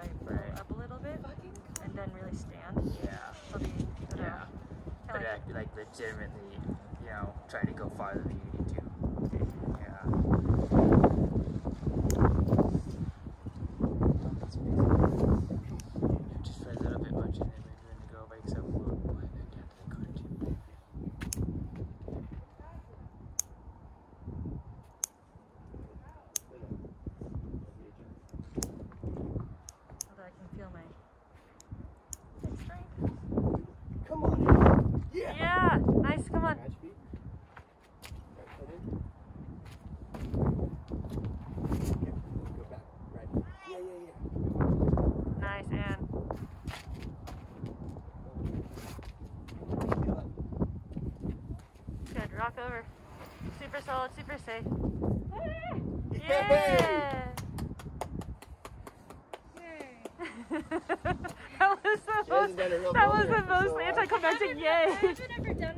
height right up a little bit and then really stand. Yeah. But I'd be like legitimately, you know, trying to go farther than you need to. Yeah. Just for a little bit much, and then we're gonna go wake up a little bit more and then down to the car too. Although I can feel my strength. Come on. Yeah. Yeah. Nice. Come on. Nice, Anne. Good, rock over. Super solid, super safe. Yeah! Yay! That was the most anticlimactic yay!